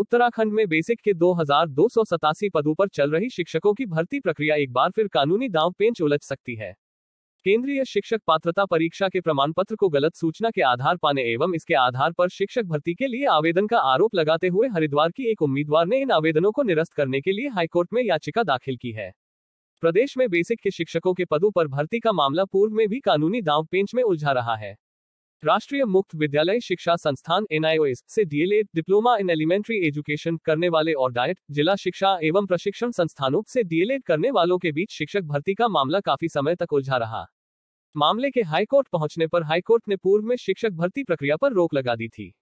उत्तराखंड में बेसिक के 2287 पदों पर चल रही शिक्षकों की भर्ती प्रक्रिया एक बार फिर कानूनी दांव पेंच उलझ सकती है। केंद्रीय शिक्षक पात्रता परीक्षा के प्रमाण पत्र को गलत सूचना के आधार पाने एवं इसके आधार पर शिक्षक भर्ती के लिए आवेदन का आरोप लगाते हुए हरिद्वार की एक उम्मीदवार ने इन आवेदनों को निरस्त करने के लिए हाईकोर्ट में याचिका दाखिल की है। प्रदेश में बेसिक के शिक्षकों के पदों पर भर्ती का मामला पूर्व में भी कानूनी दांव पेंच में उलझा रहा है। राष्ट्रीय मुक्त विद्यालयी शिक्षा संस्थान एनआईओएस से DElEd diploma in elementary education करने वाले और डायट जिला शिक्षा एवं प्रशिक्षण संस्थानों से डीएलएड करने वालों के बीच शिक्षक भर्ती का मामला काफी समय तक उलझा रहा। मामले के हाईकोर्ट पहुंचने पर हाईकोर्ट ने पूर्व में शिक्षक भर्ती प्रक्रिया पर रोक लगा दी थी।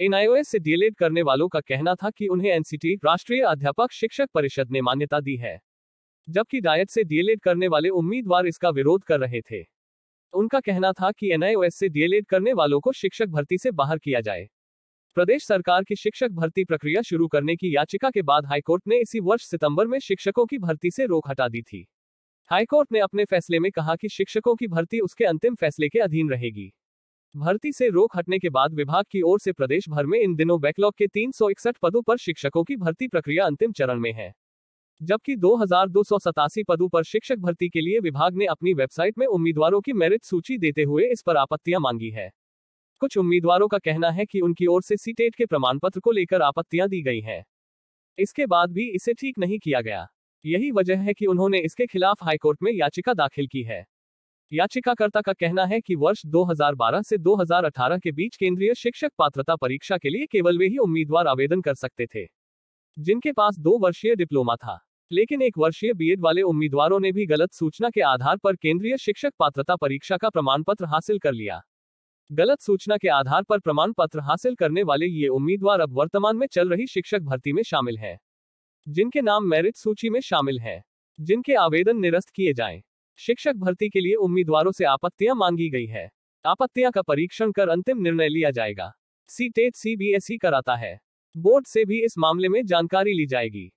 एनआईओएस से डीएलएड करने वालों का कहना था कि उन्हें एनसीटीई राष्ट्रीय अध्यापक शिक्षक परिषद ने मान्यता दी है, जबकि डायट से डीएलएड करने वाले उम्मीदवार इसका विरोध कर रहे थे। उनका कहना था कि एनआईओएस से डीएलएड करने वालों को शिक्षक भर्ती से बाहर किया जाए। प्रदेश सरकार की शिक्षक भर्ती प्रक्रिया शुरू करने की याचिका के बाद हाईकोर्ट ने इसी वर्ष सितंबर में शिक्षकों की भर्ती से रोक हटा दी थी। हाईकोर्ट ने अपने फैसले में कहा कि शिक्षकों की भर्ती उसके अंतिम फैसले के अधीन रहेगी। भर्ती से रोक हटने के बाद विभाग की ओर से प्रदेश भर में इन दिनों बैकलॉग के 361 पदों पर शिक्षकों की भर्ती प्रक्रिया अंतिम चरण में है, जबकि 2287 पदों पर शिक्षक भर्ती के लिए विभाग ने अपनी वेबसाइट में उम्मीदवारों की मेरिट सूची देते हुए इस पर आपत्तियां मांगी है। कुछ उम्मीदवारों का कहना है कि उनकी ओर से सीटेट के प्रमाण पत्र को लेकर आपत्तियां दी गई हैं। इसके बाद भी इसे ठीक नहीं किया गया। यही वजह है कि उन्होंने इसके खिलाफ हाईकोर्ट में याचिका दाखिल की है। याचिकाकर्ता का कहना है कि वर्ष 2012 से 2018 के बीच केंद्रीय शिक्षक पात्रता परीक्षा के लिए केवल वे ही उम्मीदवार आवेदन कर सकते थे जिनके पास 2 वर्षीय डिप्लोमा था, लेकिन 1 वर्षीय बीएड वाले उम्मीदवारों ने भी गलत सूचना के आधार पर केंद्रीय शिक्षक पात्रता परीक्षा का प्रमाण पत्र हासिल कर लिया। गलत सूचना के आधार पर प्रमाण पत्र हासिल करने वाले ये उम्मीदवार अब वर्तमान में चल रही शिक्षक भर्ती में शामिल हैं, जिनके नाम मेरिट सूची में शामिल हैं, जिनके आवेदन निरस्त किए जाएं। शिक्षक भर्ती के लिए उम्मीदवारों से आपत्तियां मांगी गई है। आपत्तियां का परीक्षण कर अंतिम निर्णय लिया जाएगा। सीटेट सीबीएसई कराता है, बोर्ड से भी इस मामले में जानकारी ली जाएगी।